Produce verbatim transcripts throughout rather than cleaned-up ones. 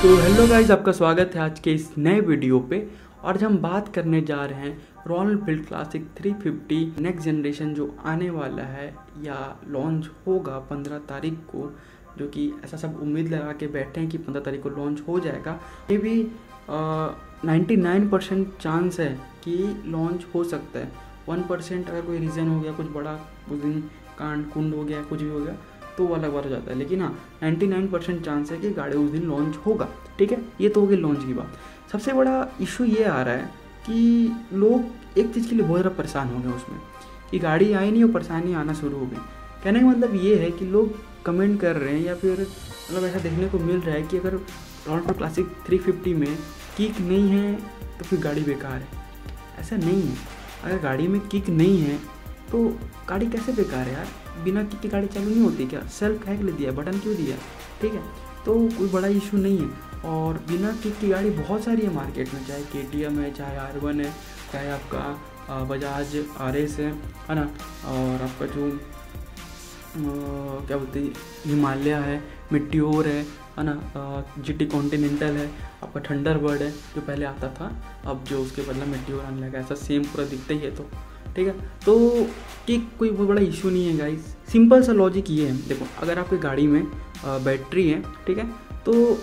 तो hello guys, आपका स्वागत है आज के इस नए वीडियो पे। और हम बात करने जा रहे हैं Royal Enfield classic three fifty next generation जो आने वाला है या लॉन्च होगा पंद्रह तारीख को, जो कि ऐसा सब उम्मीद लगा के बैठे हैं कि पंद्रह तारीख को लॉन्च हो जाएगा। ये भी निन्यानवे परसेंट चांस है कि लॉन्च हो सकता है। वन परसेंट अगर कोई रीज़न हो गया, कुछ बड़ा उस दिन कांड कुंड हो गया, कुछ भी हो गया तो वो अलग बार हो जाता है। लेकिन हाँ, निन्यानवे परसेंट चांस है कि गाड़ी उस दिन लॉन्च होगा। ठीक है, ये तो होगी लॉन्च की बात। सबसे बड़ा इशू ये आ रहा है कि लोग एक चीज़ के लिए बहुत ज़्यादा परेशान हो गए उसमें कि गाड़ी आई नहीं और परेशानी आना शुरू हो गई। कहने का मतलब ये है कि लोग कमेंट कर रहे हैं या फिर मतलब ऐसा देखने को मिल रहा है कि अगर Royal Enfield classic three fifty में किक नहीं है तो फिर गाड़ी बेकार है। ऐसा नहीं है, अगर गाड़ी में किक नहीं है तो गाड़ी कैसे बेकार है यार? बिना किक की गाड़ी चालू नहीं होती क्या? सेल्फ हैक ले दिया, बटन क्यों दिया? ठीक है, तो कोई बड़ा इशू नहीं है। और बिना किक की गाड़ी बहुत सारी है मार्केट में, चाहे केटीएम है, चाहे आर वन है, चाहे आपका बजाज आर एस है है ना, और आपका जो क्या बोलते हैं हिमालय है, मेटियोर है है ना, जीटी कॉन्टिनेंटल है, आपका थंडरबर्ड है जो पहले आता था, अब जो उसके बदला मेटियोर आने लगा। ऐसा सेम पूरा दिखता ही है तो ठीक है। तो किक कोई बहुत बड़ा इशू नहीं है गाइस। सिंपल सा लॉजिक ये है, देखो अगर आपकी गाड़ी में बैटरी है, ठीक है, तो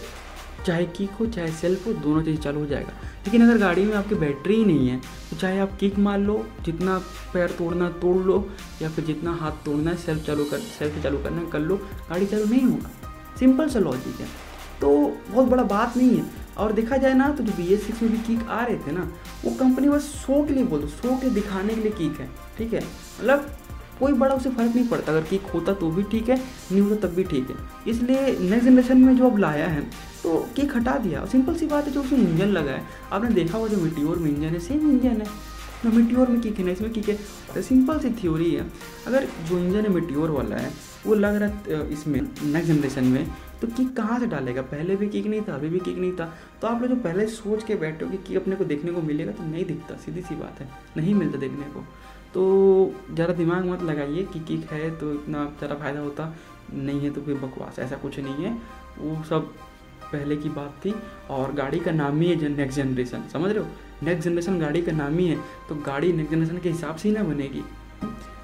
चाहे किक हो चाहे सेल्फ हो, दोनों चीज़ चालू हो जाएगा। लेकिन अगर गाड़ी में आपकी बैटरी ही नहीं है तो चाहे आप किक मार लो, जितना पैर तोड़ना तोड़ लो या फिर जितना हाथ तोड़ना है, सेल्फ चालू कर सेल्फ चालू करना कर लो, गाड़ी चालू नहीं होगा। सिंपल सा लॉजिक है, तो बहुत बड़ा बात नहीं है। और देखा जाए ना तो जो बी एस सिक्स में भी किक आ रहे थे ना, वो कंपनी बस शो के लिए बोल दो, शो के दिखाने के लिए किक है। ठीक है, मतलब कोई बड़ा उसे फर्क नहीं पड़ता, अगर किक होता तो भी ठीक है, नहीं होता तब भी ठीक है। इसलिए नेक्स्ट जनरेशन में जो अब लाया है तो किक हटा दिया। सिंपल सी बात है, जो उसमें इंजन लगा है, आपने देखा होगा जो मेटियोर में इंजन है सेम इंजन है ना, मेटियोर में किक है ना, इसमें किक है। और सिंपल सी थ्योरी है, अगर जो इंजन है मेटियोर वाला है वो लग रहा है इसमें नेक्स्ट जनरेशन में, तो किक कहाँ से डालेगा? पहले भी किक नहीं था, अभी भी किक नहीं था। तो आप लोग जो पहले सोच के बैठे हो कि किक अपने को देखने को मिलेगा, तो नहीं दिखता, सीधी सी बात है, नहीं मिलता देखने को। तो ज़्यादा दिमाग मत लगाइए कि किक है तो इतना ज़्यादा फ़ायदा होता नहीं है, तो फिर बकवास, ऐसा कुछ नहीं है। वो सब पहले की बात थी और गाड़ी का नाम ही है नेक्स्ट जनरेशन, समझ रहे हो? नेक्स्ट जनरेशन गाड़ी का नाम ही है, तो गाड़ी नेक्स्ट जनरेशन के हिसाब से ही ना बनेगी।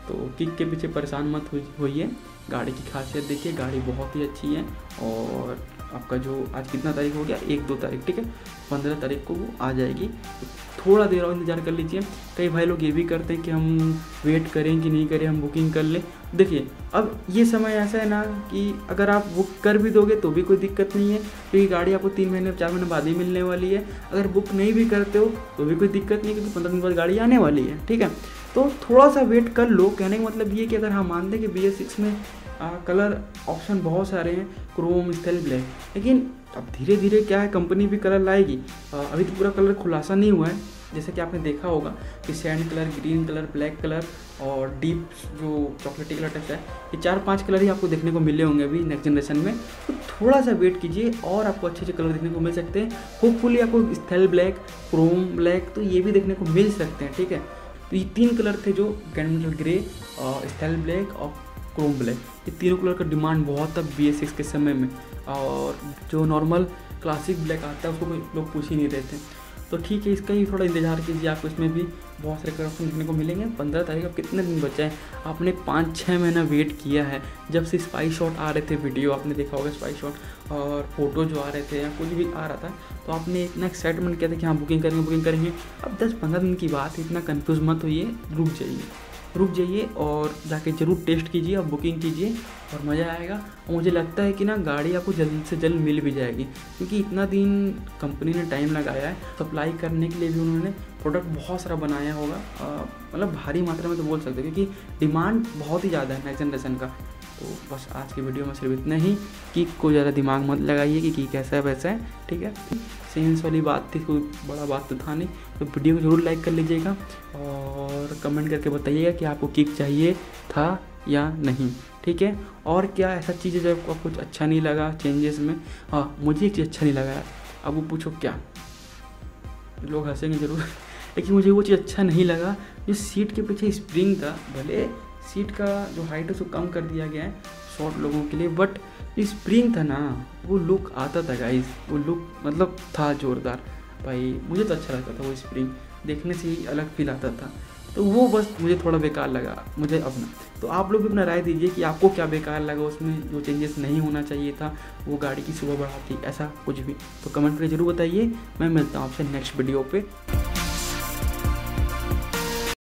तो किक के पीछे परेशान मत होइए, गाड़ी की खासियत देखिए, गाड़ी बहुत ही अच्छी है। और आपका जो आज कितना तारीख हो गया, एक दो तारीख, ठीक है, पंद्रह तारीख को वो आ जाएगी। तो थोड़ा देर और इंतज़ार कर लीजिए। कई भाई लोग ये भी करते हैं कि हम वेट करें कि नहीं करें, हम बुकिंग कर लें। देखिए अब ये समय ऐसा है ना कि अगर आप बुक कर भी दोगे तो भी कोई दिक्कत नहीं है, क्योंकि गाड़ी आपको तीन महीने चार महीने बाद ही मिलने वाली है। अगर बुक नहीं भी करते हो तो भी कोई दिक्कत नहीं, क्योंकि पंद्रह दिन बाद गाड़ी आने वाली है। ठीक है, तो थोड़ा सा वेट कर लो। कहने का मतलब ये कि अगर हम मानते हैं कि बी एस सिक्स में आ, कलर ऑप्शन बहुत सारे हैं, क्रोम, स्टील, ब्लैक, लेकिन अब धीरे धीरे क्या है, कंपनी भी कलर लाएगी। आ, अभी तो पूरा कलर खुलासा नहीं हुआ है, जैसे कि आपने देखा होगा कि sand colour, green colour, black colour और डीप जो चॉकलेटी कलर टाइप है, ये चार पांच कलर ही आपको देखने को मिले होंगे अभी नेक्स्ट जनरेशन में। तो थोड़ा सा वेट कीजिए और आपको अच्छे अच्छे कलर देखने को मिल सकते हैं। होपफुली आपको स्टील ब्लैक, क्रोम ब्लैक, तो ये भी देखने को मिल सकते हैं। ठीक है, तो ये तीन कलर थे जो कैंडल ग्रे, स्टील ब्लैक और क्रोम ब्लैक, ये तीनों कलर का डिमांड बहुत था बी एस सिक्स के समय में। और जो नॉर्मल क्लासिक ब्लैक आता है उसको कोई लोग पूछ ही नहीं रहे थे। तो ठीक है, इसका ही थोड़ा इंतजार कीजिए, आपको इसमें भी बहुत सारे कलर ऑप्शन देखने को मिलेंगे। पंद्रह तारीख अब कितने दिन बचा है, आपने पाँच छः महीना वेट किया है, जब से स्पाई शॉट आ रहे थे, वीडियो आपने देखा होगा स्पाई शॉट और फोटो जो आ रहे थे या कुछ भी आ रहा था, तो आपने इतना एक्साइटमेंट किया था कि हाँ बुकिंग करेंगे बुकिंग करेंगे। अब दस पंद्रह दिन की बात है, इतना कन्फ्यूज़ मत होइए, रुक जाइए रुक जाइए और जाके ज़रूर टेस्ट कीजिए और बुकिंग कीजिए और मज़ा आएगा। और मुझे लगता है कि ना गाड़ी आपको जल्द से जल्द मिल भी जाएगी, क्योंकि इतना दिन कंपनी ने टाइम लगाया है, सप्लाई करने के लिए भी उन्होंने प्रोडक्ट बहुत सारा बनाया होगा, मतलब भारी मात्रा में तो बोल सकते हैं, क्योंकि डिमांड बहुत ही ज़्यादा है नेक्स्ट जनरेशन का। तो बस आज की वीडियो में सिर्फ इतना ही। किक को ज़्यादा दिमाग मत लगाइए कि किक कैसा है वैसा है। ठीक है, सेंस वाली बात थी, कोई बड़ा बात तो था नहीं। तो वीडियो को ज़रूर लाइक कर लीजिएगा और कमेंट करके बताइएगा कि आपको किक चाहिए था या नहीं। ठीक है, और क्या ऐसा चीज़ है जब आपको कुछ अच्छा नहीं लगा चेंजेस में? हाँ, मुझे एक चीज़ अच्छा नहीं लगा, अब वो पूछो क्या, लोग हंसेंगे ज़रूर, लेकिन मुझे वो चीज़ अच्छा नहीं लगा जो सीट के पीछे स्प्रिंग था। भले सीट का जो हाइट है उसको कम कर दिया गया है, शॉर्ट लोगों के लिए, बट स्प्रिंग था ना वो लुक आता था गाइस, वो लुक मतलब था ज़ोरदार भाई, मुझे तो अच्छा लगता था वो स्प्रिंग, देखने से ही अलग फील आता था। तो वो बस मुझे थोड़ा बेकार लगा मुझे अपना। तो आप लोग भी अपना राय दीजिए कि आपको क्या बेकार लगा, उसमें जो चेंजेस नहीं होना चाहिए था, वो गाड़ी की सुबह बढ़ाती, ऐसा कुछ भी, तो कमेंट करके जरूर बताइए। मैं मिलता हूँ आपसे नेक्स्ट वीडियो पे।